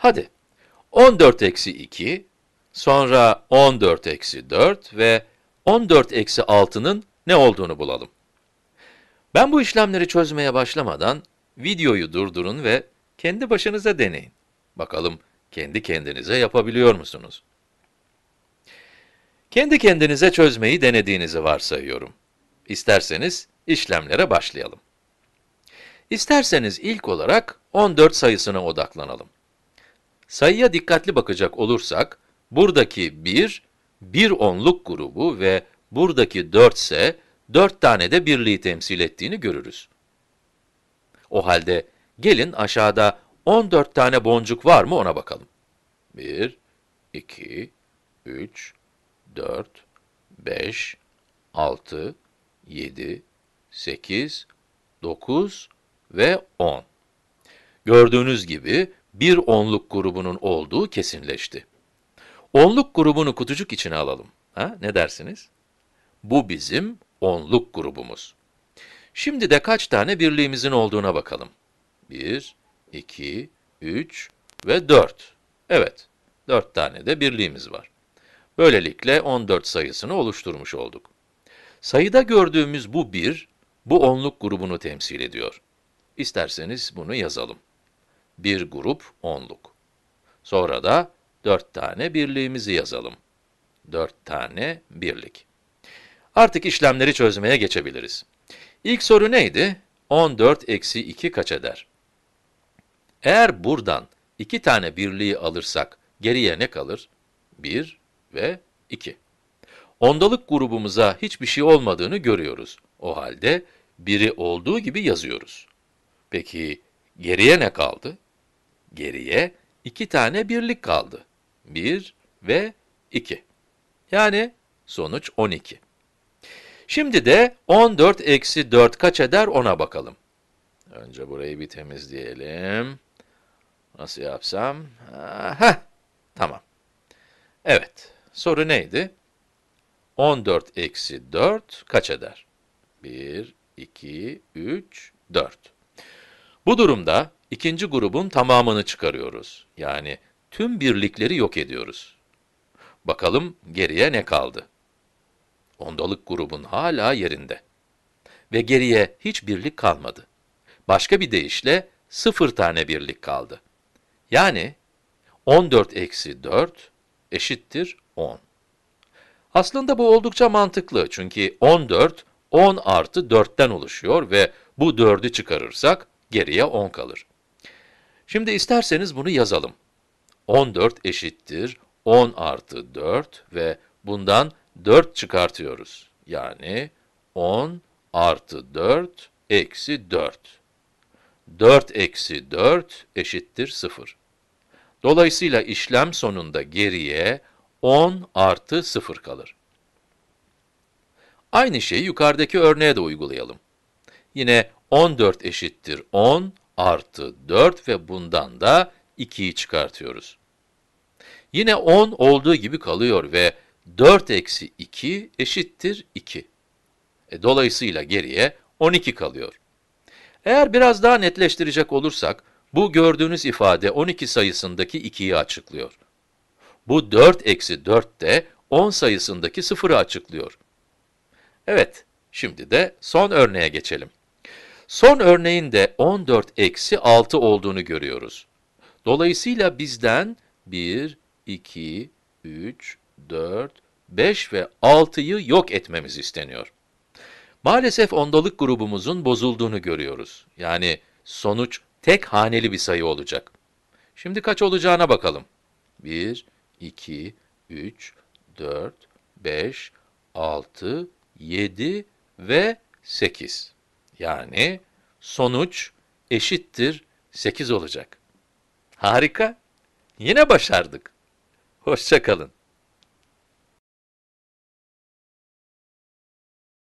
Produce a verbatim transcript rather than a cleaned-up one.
Hadi on dört eksi iki, sonra on dört eksi dört ve on dört eksi altının ne olduğunu bulalım. Ben bu işlemleri çözmeye başlamadan videoyu durdurun ve kendi başınıza deneyin. Bakalım kendi kendinize yapabiliyor musunuz? Kendi kendinize çözmeyi denediğinizi varsayıyorum. İsterseniz işlemlere başlayalım. İsterseniz ilk olarak on dört sayısına odaklanalım. Sayıya dikkatli bakacak olursak, buradaki bir, bir onluk grubu ve buradaki dört ise dört tane de birliği temsil ettiğini görürüz. O halde gelin aşağıda on dört tane boncuk var mı ona bakalım. bir, iki, üç, dört, beş, altı, yedi, sekiz, dokuz ve on. Gördüğünüz gibi bir onluk grubunun olduğu kesinleşti. Onluk grubunu kutucuk içine alalım. Ha, ne dersiniz? Bu bizim onluk grubumuz. Şimdi de kaç tane birliğimizin olduğuna bakalım. bir, iki, üç ve dört. Evet, dört tane de birliğimiz var. Böylelikle on dört sayısını oluşturmuş olduk. Sayıda gördüğümüz bu bir, bu onluk grubunu temsil ediyor. İsterseniz bunu yazalım. Bir grup onluk. Sonra da dört tane birliğimizi yazalım. dört tane birlik. Artık işlemleri çözmeye geçebiliriz. İlk soru neydi? on dört eksi iki kaç eder? Eğer buradan iki tane birliği alırsak geriye ne kalır? bir ve iki. Ondalık grubumuza hiçbir şey olmadığını görüyoruz. O halde biri olduğu gibi yazıyoruz. Peki geriye ne kaldı? Geriye iki tane birlik kaldı. bir ve iki. Yani sonuç on iki. Şimdi de on dört eksi dört kaç eder ona bakalım. Önce burayı bir temizleyelim. Nasıl yapsam? Heh, tamam. Evet, soru neydi? on dört eksi dört kaç eder? bir, iki, üç, dört. Bu durumda ikinci grubun tamamını çıkarıyoruz. Yani tüm birlikleri yok ediyoruz. Bakalım geriye ne kaldı? Ondalık grubun hala yerinde. Ve geriye hiç birlik kalmadı. Başka bir deyişle sıfır tane birlik kaldı. Yani on dört eksi dört eşittir on. Aslında bu oldukça mantıklı çünkü on dört, on artı dörtten oluşuyor ve bu dördü çıkarırsak geriye on kalır. Şimdi isterseniz bunu yazalım. on dört eşittir on artı dört ve bundan dört çıkartıyoruz. Yani on artı dört eksi dört. dört eksi dört eşittir sıfır. Dolayısıyla işlem sonunda geriye on artı sıfır kalır. Aynı şeyi yukarıdaki örneğe de uygulayalım. Yine on dört eşittir on artı dört ve bundan da ikiyi çıkartıyoruz. Yine on olduğu gibi kalıyor ve dört eksi iki eşittir iki. E, dolayısıyla geriye on iki kalıyor. Eğer biraz daha netleştirecek olursak, bu gördüğünüz ifade on iki sayısındaki ikiyi açıklıyor. Bu dört eksi dört de on sayısındaki sıfırı açıklıyor. Evet, şimdi de son örneğe geçelim. Son örneğin de on dört eksi altı olduğunu görüyoruz. Dolayısıyla bizden bir, iki, üç, dört, beş ve altıyı yok etmemiz isteniyor. Maalesef ondalık grubumuzun bozulduğunu görüyoruz. Yani sonuç tek haneli bir sayı olacak. Şimdi kaç olacağına bakalım. bir, iki, üç, dört, beş, altı, yedi ve sekiz. Yani sonuç eşittir sekiz olacak. Harika! Yine başardık. Hoşça kalın.